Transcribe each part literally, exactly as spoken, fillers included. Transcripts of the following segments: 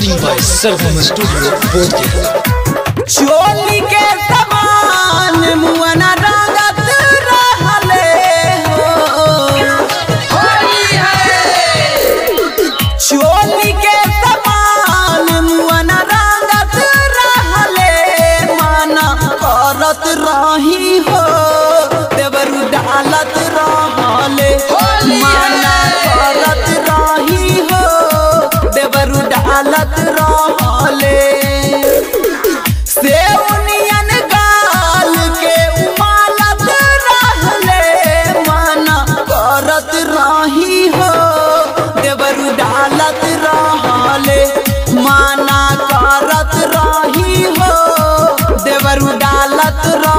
Recording by Sargam studio Bodhgaya. चोली के समान मुआना रंगत रहले हो होली है। चोली के समान मुआना रंगत रहले माना करत रही हो देवरू डालत रहले माना करत रही हो देवरू डालत रहले। सेउनियन गाल के उमालत रहले माना करत रही हो देवरू डालत रहले माना करत रही हो देवरू डालत रहले।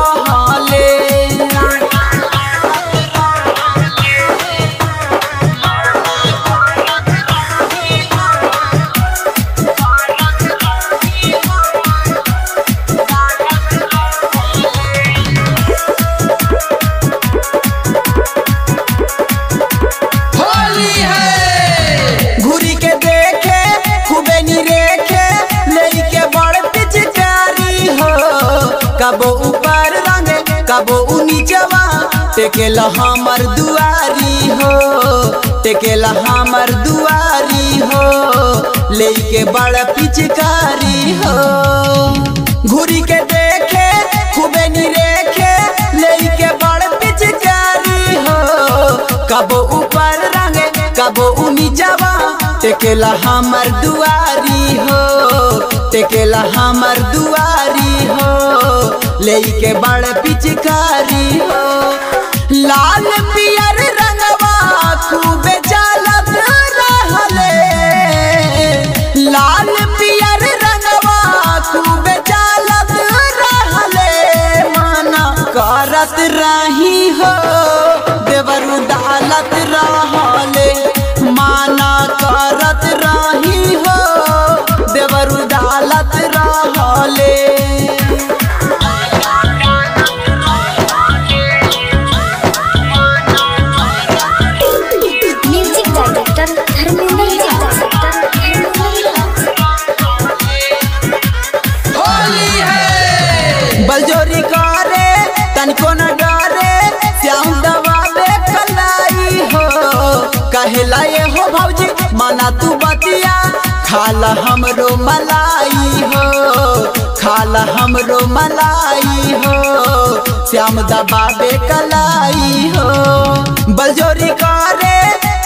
कबो ऊपर रंग कबो नीचवा टेकेला हमर दुआरी हो टेकेला हमर दुआरी हो लेके बड़ा पिचकारी हो। घुरी के देखे खूबे निरेखे लेके बड़ा पिचकारी हो कबो ऊपर रंग कबो नीचवा टेकेला हमर दुआरी हो टेकेला हमर दुआरी हो लेके बड़ा पिचकारी हो। लाल पियर रंगवा खूबे जलत रहले लाल पियर रंगवा खूबे जलत रहले माना करत रही हो देवरू डालत रहले माना करत रही हो देवरू डालत रहले। बलजोरी करे तनिको न डरे श्याम दबावे कलाई हो कहेला ये हो भौजी माना तू बतिया खाला हमरो मलाई हो खाला हमरो मलाई हो श्याम दबावे कलाई हो। बलजोरी करे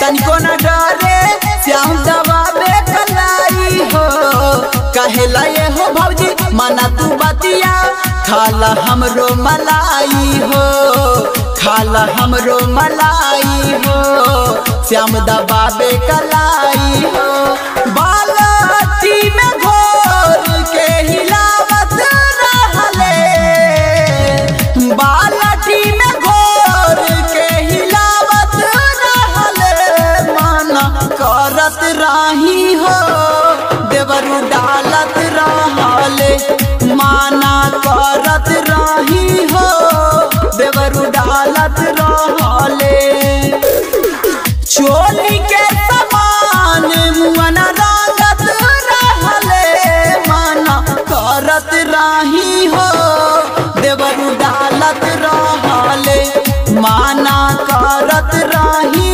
तनिको न डरे श्याम दबावे कलाई हो कहेला ये हो भौजी माना तू बतिया खाला हमरो मलाई हो खाला हमरो मलाई हो श्याम दबावे कलाई हो। बालती में घोर के हिलावत रहले बालती में घोर के हिलावत रहले माना करत रही हो देवरू डालत रहले माना करत रही हो देवरू डालत रहले। चोली के समान मुआना रंगत रहले माना करत रही हो देवरू डालत रहले माना करत रही